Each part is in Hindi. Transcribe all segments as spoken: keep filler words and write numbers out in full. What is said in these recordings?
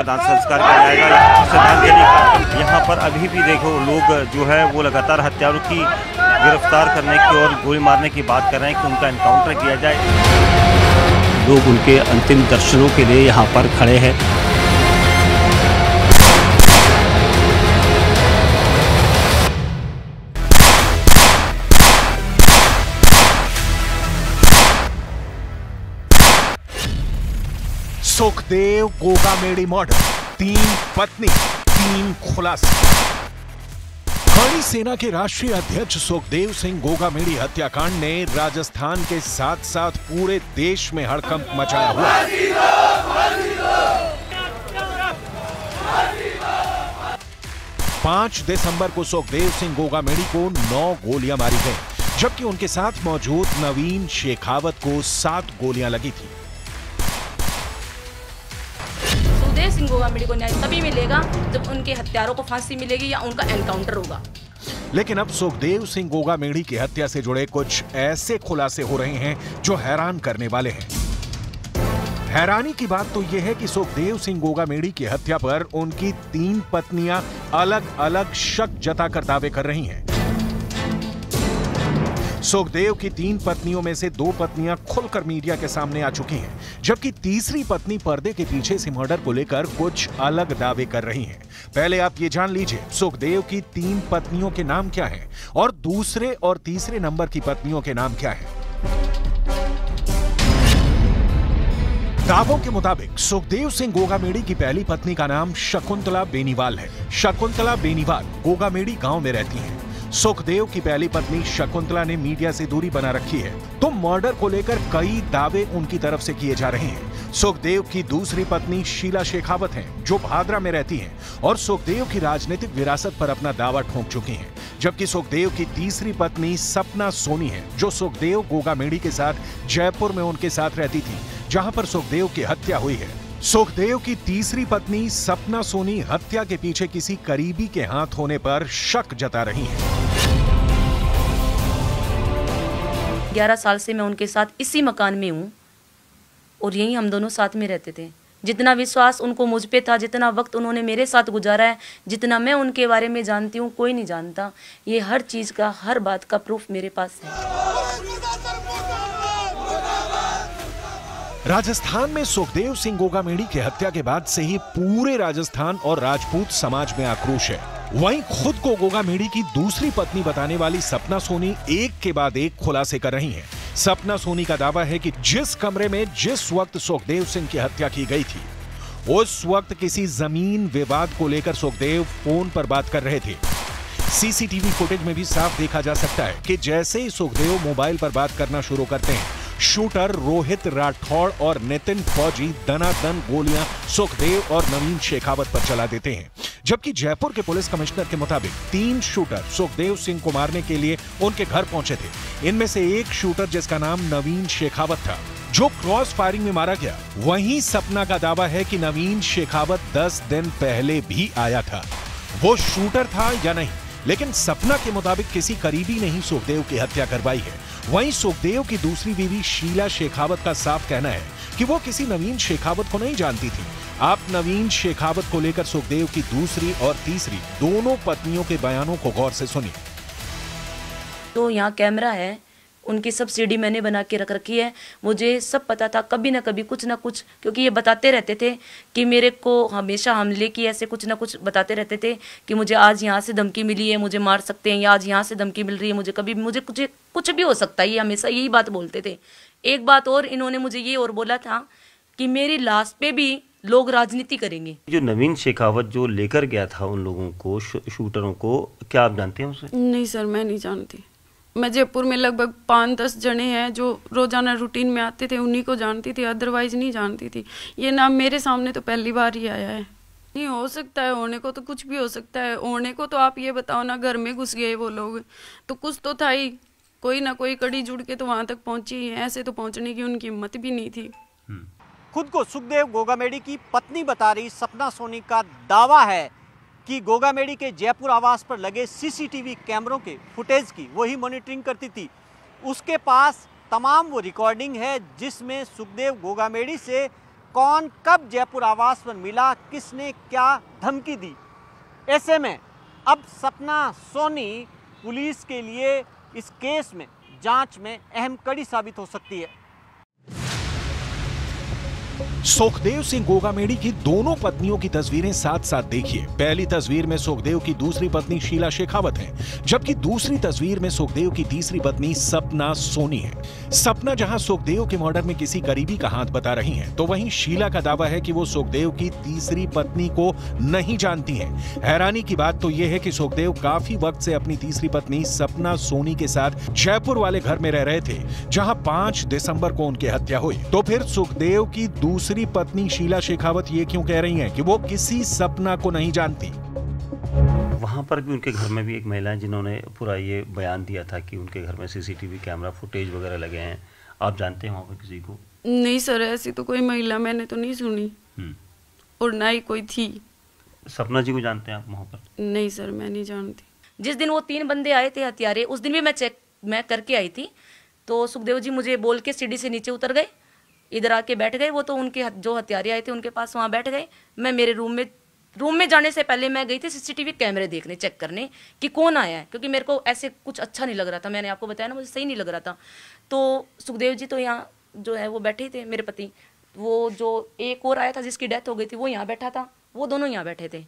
का दान संस्कार किया जाएगा श्रद्धांजलि। यहाँ पर अभी भी देखो लोग जो है वो लगातार हत्यारों की गिरफ्तार करने की और गोली मारने की बात कर रहे हैं कि उनका एनकाउंटर किया जाए। लोग उनके अंतिम दर्शनों के लिए यहाँ पर खड़े हैं। सुखदेव गोगामेड़ी मर्डर, तीन पत्नी, तीन खुलासे। करणी सेना के राष्ट्रीय अध्यक्ष सुखदेव सिंह गोगामेड़ी हत्याकांड ने राजस्थान के साथ साथ पूरे देश में हड़कंप मचाया हुआ। पांच दिसंबर को सुखदेव सिंह गोगामेड़ी को नौ गोलियां मारी गई, जबकि उनके साथ मौजूद नवीन शेखावत को सात गोलियां लगी थी। सिंह गोगामेड़ी को न्याय तभी मिलेगा जब उनके हत्यारों को फांसी मिलेगी या उनका एनकाउंटर होगा। लेकिन अब सुखदेव सिंह गोगामेड़ी की हत्या से जुड़े कुछ ऐसे खुलासे हो रहे हैं जो हैरान करने वाले हैं। हैरानी की बात तो यह है कि सुखदेव सिंह गोगामेड़ी की हत्या पर उनकी तीन पत्नियां अलग अलग शक जताकर दावे कर रही हैं। सुखदेव की तीन पत्नियों में से दो पत्नियां खुलकर मीडिया के सामने आ चुकी हैं, जबकि तीसरी पत्नी पर्दे के पीछे से मर्डर को लेकर कुछ अलग दावे कर रही हैं। पहले आप ये जान लीजिए सुखदेव की तीन पत्नियों के नाम क्या हैं और दूसरे और तीसरे नंबर की पत्नियों के नाम क्या हैं। दावों के मुताबिक सुखदेव सिंह गोगामेड़ी की पहली पत्नी का नाम शकुंतला बेनीवाल है। शकुंतला बेनीवाल गोगामेड़ी गाँव में रहती है। सुखदेव की पहली पत्नी शकुंतला ने मीडिया से दूरी बना रखी है, तो मर्डर को लेकर कई दावे उनकी तरफ से किए जा रहे हैं। सुखदेव की दूसरी पत्नी शीला शेखावत हैं, जो भादरा में रहती हैं और सुखदेव की राजनीतिक विरासत पर अपना दावा ठोंक चुकी हैं, जबकि सुखदेव की तीसरी पत्नी सपना सोनी है, जो सुखदेव गोगामेड़ी के साथ जयपुर में उनके साथ रहती थी, जहाँ पर सुखदेव की हत्या हुई है। सुखदेव की तीसरी पत्नी सपना सोनी हत्या के पीछे किसी करीबी के हाथ होने पर शक जता रही हैं। ग्यारह साल से मैं उनके साथ इसी मकान में हूँ और यहीं हम दोनों साथ में रहते थे। जितना विश्वास उनको मुझ पे था, जितना वक्त उन्होंने मेरे साथ गुजारा है, जितना मैं उनके बारे में जानती हूँ, कोई नहीं जानता। ये हर चीज़ का, हर बात का प्रूफ मेरे पास है। राजस्थान में सुखदेव सिंह गोगामेड़ी की हत्या के बाद से ही पूरे राजस्थान और राजपूत समाज में आक्रोश है। वहीं खुद को गोगामेड़ी की दूसरी पत्नी बताने वाली सपना सोनी एक के बाद एक खुलासे कर रही हैं। सपना सोनी का दावा है कि जिस कमरे में जिस वक्त सुखदेव सिंह की हत्या की गई थी, उस वक्त किसी जमीन विवाद को लेकर सुखदेव फोन पर बात कर रहे थे। सीसीटीवी फुटेज में भी साफ देखा जा सकता है कि जैसे ही सुखदेव मोबाइल पर बात करना शुरू करते हैं, शूटर रोहित राठौड़ और नितिन फौजी दनादन गोलियां सुखदेव और नवीन शेखावत पर चला देते हैं, जबकि जयपुर के पुलिस कमिश्नर के मुताबिक तीन शूटर सुखदेव सिंह को मारने के लिए उनके घर पहुंचे थे। इनमें से एक शूटर, जिसका नाम नवीन शेखावत था, जो क्रॉस फायरिंग में मारा गया। वहीं सपना का दावा है कि नवीन शेखावत दस दिन पहले भी आया था। वो शूटर था या नहीं, लेकिन सपना के मुताबिक किसी करीबी ने ही सुखदेव की हत्या करवाई है। वहीं सुखदेव की दूसरी बीवी शीला शेखावत का साफ कहना है कि वो किसी नवीन शेखावत को नहीं जानती थी। आप नवीन शेखावत को लेकर सुखदेव की दूसरी और तीसरी दोनों पत्नियों के बयानों को गौर से सुनिए। तो यहाँ कैमरा है, उनकी सब सीडी मैंने बना के रख रखी है। मुझे सब पता था, कभी ना कभी कुछ ना कुछ, क्योंकि ये बताते रहते थे कि मेरे को हमेशा हमले की ऐसे कुछ ना कुछ बताते रहते थे कि मुझे आज यहाँ से धमकी मिली है, मुझे मार सकते हैं, या आज यहाँ से धमकी मिल रही है, मुझे कभी मुझे कुछ कुछ भी हो सकता है। ये हमेशा यही बात बोलते थे। एक बात और इन्होंने मुझे ये और बोला था कि मेरी लाश पे भी लोग राजनीति करेंगे। जो नवीन शेखावत जो लेकर गया था उन लोगों को, शूटरों को, क्या आप जानते हैं उसे? नहीं सर, मैं नहीं जानती। मैं जयपुर में लगभग पाँच दस जने हैं जो रोजाना रूटीन में आते थे, उन्हीं को जानती थी, अदरवाइज नहीं जानती थी। ये नाम मेरे सामने तो पहली बार ही आया है। नहीं हो सकता है, होने को तो कुछ भी हो सकता है। होने को तो आप ये बताओ ना, घर में घुस गए वो लोग, तो कुछ तो था ही, कोई ना कोई कड़ी जुड़ के तो वहाँ तक पहुँची ही है। ऐसे तो पहुँचने की उनकी हिम्मत भी नहीं थी। खुद को सुखदेव गोगामेड़ी की पत्नी बता रही सपना सोनी का दावा है कि गोगामेड़ी के जयपुर आवास पर लगे सीसीटीवी कैमरों के फुटेज की वही मॉनिटरिंग करती थी। उसके पास तमाम वो रिकॉर्डिंग है जिसमें सुखदेव गोगामेड़ी से कौन कब जयपुर आवास पर मिला, किसने क्या धमकी दी। ऐसे में अब सपना सोनी पुलिस के लिए इस केस में जांच में अहम कड़ी साबित हो सकती है। सुखदेव सिंह गोगामेड़ी की दोनों पत्नियों की तस्वीरें साथ साथ देखिए। पहली तस्वीर में सुखदेव की दूसरी पत्नी शीला शेखावत हैं, जबकि दूसरी तस्वीर में सुखदेव की तीसरी पत्नी सपना सोनी है। सपना जहां सुखदेव के मर्डर में किसी करीबी का हाथ बता रही हैं, तो वहीं शीला का दावा है कि वो सुखदेव की तीसरी पत्नी को नहीं जानती है। हैरानी की बात तो यह है कि सुखदेव काफी वक्त से अपनी तीसरी पत्नी सपना सोनी के साथ जयपुर वाले घर में रह रहे थे, जहाँ पांच दिसंबर को उनकी हत्या हुई। तो फिर सुखदेव की दूसरी दूसरी पत्नी शीला शेखावत ये क्यों कह रही हैं कि वो किसी सपना को नहीं जानती? वहाँ पर भी उनके घर में भी एक महिला है जिन्होंने पूरा ये बयान दिया था कि उनके घर में सीसीटीवी कैमरा फुटेज वगैरह लगे हैं। आप जानते हैं वहाँ पर किसी को? नहीं सर, ऐसी तो कोई महिला मैंने तो नहीं सुनी और ना ही कोई थी। सपना जी को जानते हैं आप वहाँ पर? नहीं सर, मैं नहीं जानती। जिस दिन वो तीन बंदे आए थे हथियारे, उस दिन भी मैं चेक मैं करके आई थी, तो सुखदेव जी मुझे बोल के सीढ़ी से नीचे उतर गए, इधर आके बैठ गए। वो तो उनके जो हथियारे आए थे उनके पास वहाँ बैठ गए। मैं मेरे रूम में रूम में जाने से पहले मैं गई थी सीसीटीवी कैमरे देखने, चेक करने कि कौन आया है, क्योंकि मेरे को ऐसे कुछ अच्छा नहीं लग रहा था। मैंने आपको बताया ना, मुझे सही नहीं लग रहा था। तो सुखदेव जी तो यहाँ जो है वो बैठे थे, मेरे पति। वो जो एक और आया था जिसकी डेथ हो गई थी वो यहाँ बैठा था, वो दोनों यहाँ बैठे थे।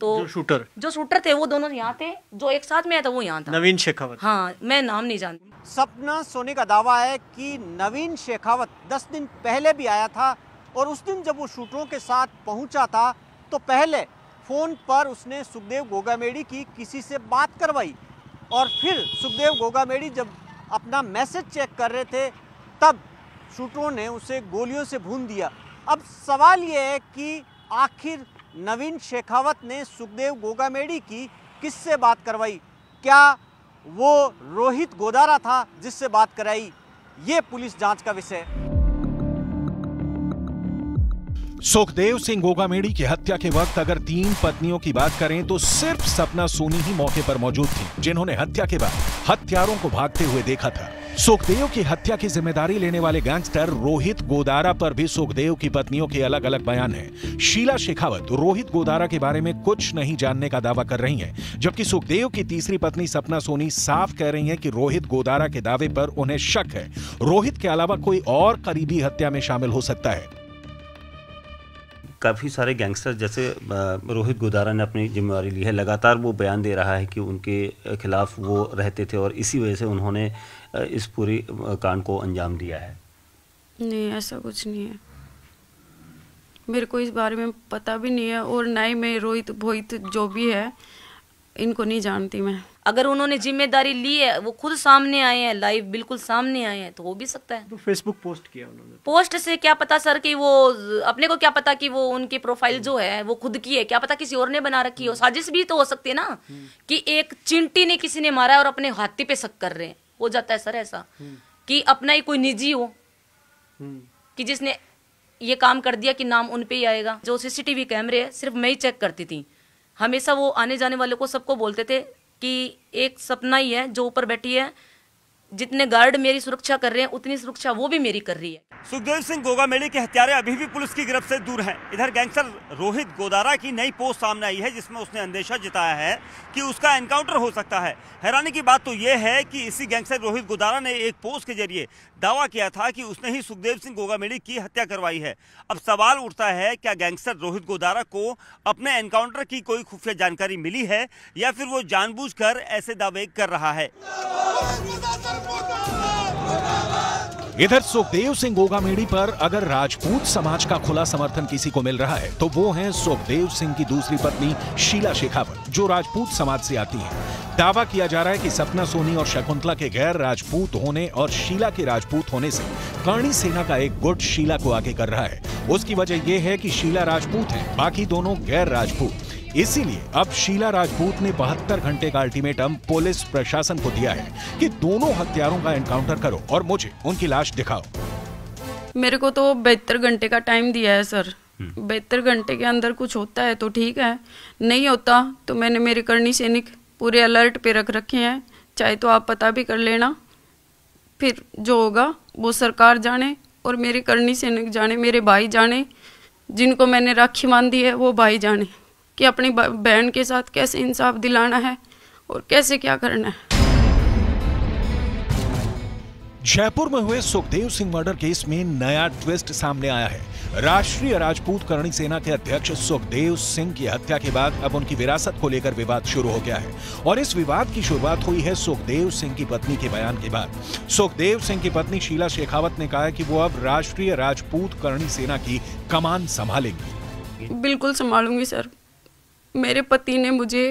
तो जो शूटर जो शूटर थे वो दोनों यहाँ थे, जो एक साथ में आया था वो यहाँ था, नवीन शेखावत। हाँ, मैं नाम नहीं जानती। सपना सोनी का दावा है कि नवीन शेखावत दस दिन पहले भी आया था और उस दिन जब वो शूटरों के साथ पहुंचा था तो पहले फोन पर उसने सुखदेव गोगामेड़ी की किसी से बात करवाई और फिर सुखदेव गोगामेड़ी जब अपना मैसेज चेक कर रहे थे तब शूटरों ने उसे गोलियों से भून दिया। अब सवाल ये है कि आखिर नवीन शेखावत ने सुखदेव गोगामेड़ी की किससे बात करवाई? क्या वो रोहित गोदारा था जिससे बात कराई? ये पुलिस जांच का विषय है। सुखदेव सिंह गोगामेड़ी की हत्या के वक्त अगर तीन पत्नियों की बात करें तो सिर्फ सपना सोनी ही मौके पर मौजूद थी, जिन्होंने हत्या के बाद हत्यारों को भागते हुए देखा था। सुखदेव की हत्या की जिम्मेदारी लेने वाले गैंगस्टर रोहित गोदारा पर भी सुखदेव की पत्नियों के अलग अलग बयान हैं। शीला शेखावत रोहित गोदारा के बारे में कुछ नहीं जानने का दावा कर रही हैं, जबकि सुखदेव की तीसरी पत्नी सपना सोनी साफ कह रही हैं कि रोहित गोदारा के दावे पर उन्हें शक है। रोहित के अलावा कोई और करीबी हत्या में शामिल हो सकता है। काफ़ी सारे गैंगस्टर जैसे रोहित गोदारा ने अपनी जिम्मेदारी ली है। लगातार वो बयान दे रहा है कि उनके खिलाफ वो रहते थे और इसी वजह से उन्होंने इस पूरी कांड को अंजाम दिया है। नहीं, ऐसा कुछ नहीं है। मेरे को इस बारे में पता भी नहीं है और ना ही मैं रोहित भोहित जो भी है इनको नहीं जानती मैं। अगर उन्होंने जिम्मेदारी ली है, वो खुद सामने आए हैं, लाइव बिल्कुल सामने आए हैं, तो हो भी सकता है। तो फेसबुक पोस्ट किया उन्होंने। पोस्ट से क्या पता सर कि वो, अपने को क्या पता कि वो उनकी प्रोफाइल जो है वो खुद की है, क्या पता किसी और ने बना रखी हो। साजिश भी तो हो सकती है ना कि एक चिंटी ने किसी ने मारा और अपने हाथी पे शक कर रहे हैं। हो जाता है सर ऐसा कि अपना ही कोई निजी हो कि जिसने ये काम कर दिया कि नाम उनपे ही आएगा। जो सीसीटीवी कैमरे है सिर्फ मैं ही चेक करती थी हमेशा। वो आने जाने वाले को सबको बोलते थे कि एक सपना ही है जो ऊपर बैठी है, जितने गार्ड मेरी सुरक्षा कर रहे हैं उतनी सुरक्षा वो भी मेरी कर रही है। सुखदेव सिंह गोगामेड़ी के हत्यारे अभी भी पुलिस की गिरफ्त से दूर हैं। इधर गैंगस्टर रोहित गोदारा की नई पोस्ट सामने आई है जिसमें उसने अंदेशा जताया है कि उसका एनकाउंटर हो सकता है। हैरानी की बात तो यह है कि इसी गैंगस्टर रोहित गोदारा ने एक पोस्ट के जरिए दावा किया था कि उसने ही सुखदेव सिंह गोगामेड़ी की हत्या करवाई है। अब सवाल उठता है, क्या गैंगस्टर रोहित गोदारा को अपने एनकाउंटर की कोई खुफिया जानकारी मिली है या फिर वो जानबूझ कर ऐसे दावे कर रहा है। इधर सुखदेव सिंह गोगामेड़ी पर अगर राजपूत समाज का खुला समर्थन किसी को मिल रहा है तो वो है सुखदेव सिंह की दूसरी पत्नी शीला शेखावत, जो राजपूत समाज से आती है। दावा किया जा रहा है कि सपना सोनी और शकुंतला के गैर राजपूत होने और शीला के राजपूत होने से करणी सेना का एक गुट शीला को आगे कर रहा है। उसकी वजह यह है कि शीला राजपूत है, बाकी दोनों गैर राजपूत। इसीलिए अब शीला राजपूत ने बहत्तर घंटे का अल्टीमेटम पुलिस प्रशासन को दिया है कि दोनों हत्यारों का एनकाउंटर करो और मुझे उनकी लाश दिखाओ। मेरे को तो बहत्तर घंटे का टाइम दिया है सर। बहत्तर घंटे के अंदर कुछ होता है तो ठीक है, नहीं होता तो मैंने मेरे करणी सैनिक पूरे अलर्ट पे रख रखे हैं। चाहे तो आप पता भी कर लेना, फिर जो होगा वो सरकार जाने, और मेरे करणी सैनिक जाने, मेरे भाई जाने जिनको मैंने राखी बांधी है, वो भाई जाने कि अपनी बहन के साथ कैसे इंसाफ दिलाना है और कैसे क्या करना है। जयपुर में हुए सुखदेव सिंह मर्डर केस में नया ट्विस्ट सामने आया है। राष्ट्रीय राजपूत करणी सेना के अध्यक्ष सुखदेव सिंह की हत्या के बाद अब उनकी विरासत को लेकर विवाद शुरू हो गया है और इस विवाद की शुरुआत हुई है सुखदेव सिंह की पत्नी के बयान के बाद। सुखदेव सिंह की पत्नी शीला शेखावत ने कहा है कि वो अब राष्ट्रीय राजपूत करणी सेना की कमान संभालेंगी। बिल्कुल संभालूंगी सर। मेरे पति ने मुझे,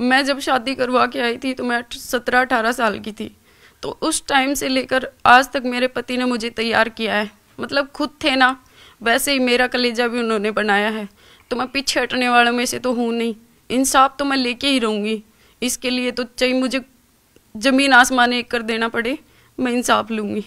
मैं जब शादी करवा के आई थी तो मैं सत्रह अठारह साल की थी, तो उस टाइम से लेकर आज तक मेरे पति ने मुझे तैयार किया है। मतलब खुद थे ना, वैसे ही मेरा कलेजा भी उन्होंने बनाया है। तो मैं पीछे हटने वालों में से तो हूँ नहीं, इंसाफ तो मैं लेके ही रहूँगी। इसके लिए तो चाहे मुझे जमीन आसमान एक कर देना पड़े, मैं इंसाफ लूँगी।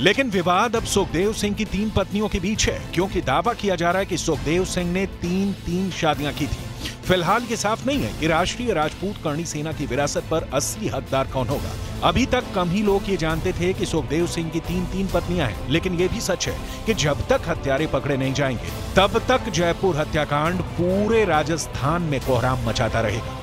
लेकिन विवाद अब सुखदेव सिंह की तीन पत्नियों के बीच है, क्योंकि दावा किया जा रहा है कि सुखदेव सिंह ने तीन तीन शादियां की थी। फिलहाल ये साफ नहीं है कि राष्ट्रीय राजपूत करणी सेना की विरासत पर असली हकदार कौन होगा। अभी तक कम ही लोग ये जानते थे कि सुखदेव सिंह की तीन तीन पत्नियां हैं, लेकिन ये भी सच है कि जब तक हत्यारे पकड़े नहीं जाएंगे तब तक जयपुर हत्याकांड पूरे राजस्थान में कोहराम मचाता रहेगा।